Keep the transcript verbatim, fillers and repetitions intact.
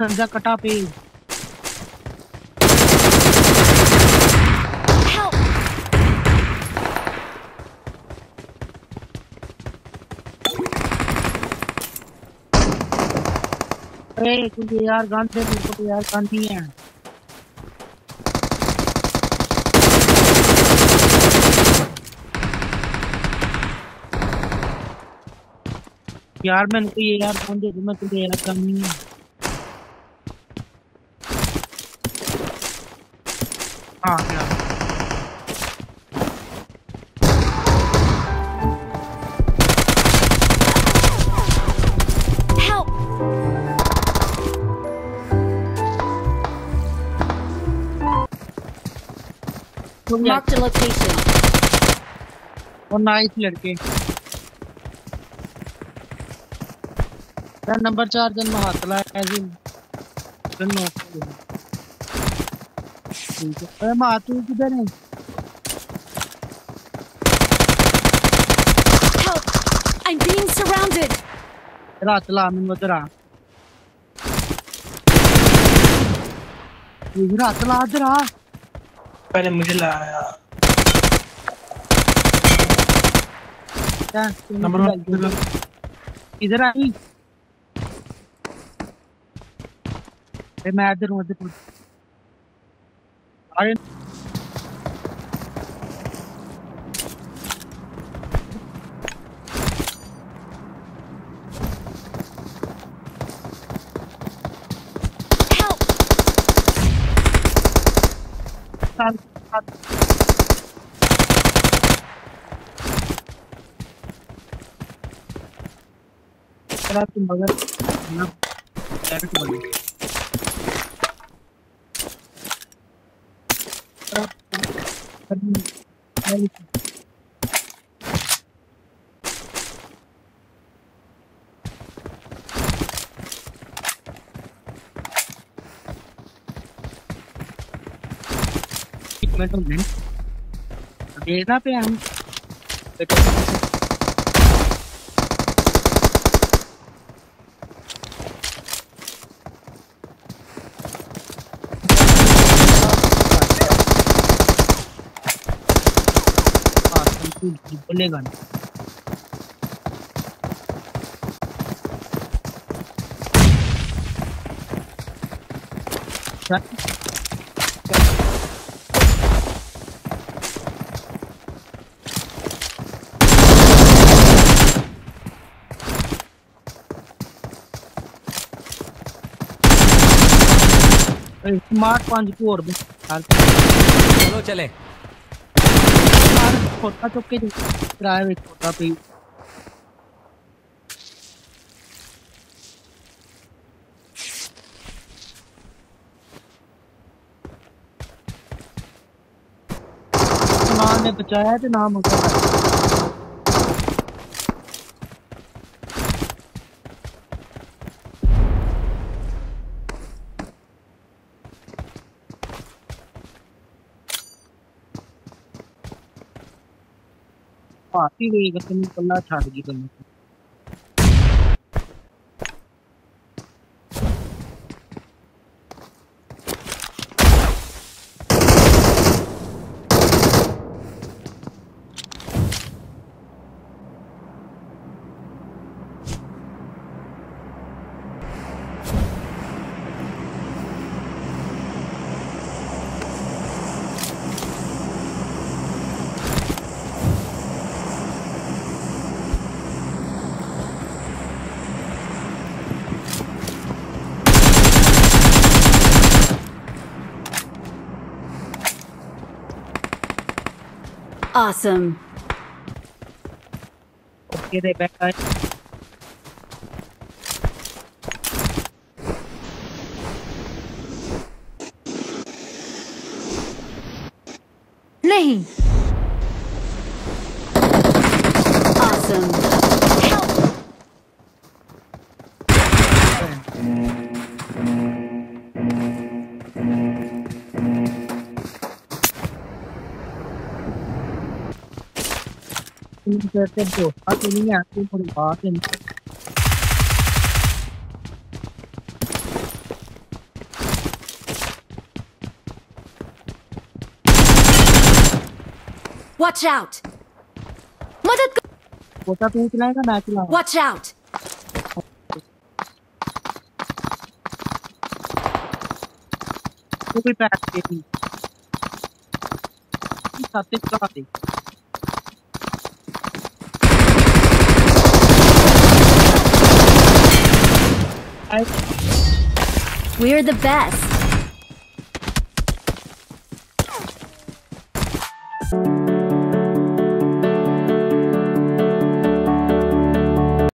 Sanjay Katapi. Help! Hey, kundi yaar gun de kundi yaar gun nahi hai. यार मैंने को ये यार फोन दे दूंगा तुझे यार कम नहीं है हाँ यार marked a location और नाइस लड़के नंबर चार जन महातला है जी जन ठीक है महातू किधर है help I'm being surrounded रातला मैं मदरा ये रातला अदरा पहले मुझे लाया नंबर इधर आई Hey, मैं इधर हूँ इधर आरे तुम मगर ना डायरेक्ट बोल देखना पे हम बोलेगा ना स्मार्ट पांच को और चलो चले छोटा चौके किराए छोटा पे मां ने बचाया तो नाम होगा आती हुई गतिन कल्ला छाड़ दी कल्ला Awesome. Okay, they back. Guys. Nahi. Awesome. Help. Sir, sir, sir. I think I have to put it back in. Watch out! Watch out! We'll be back, baby. We're the best.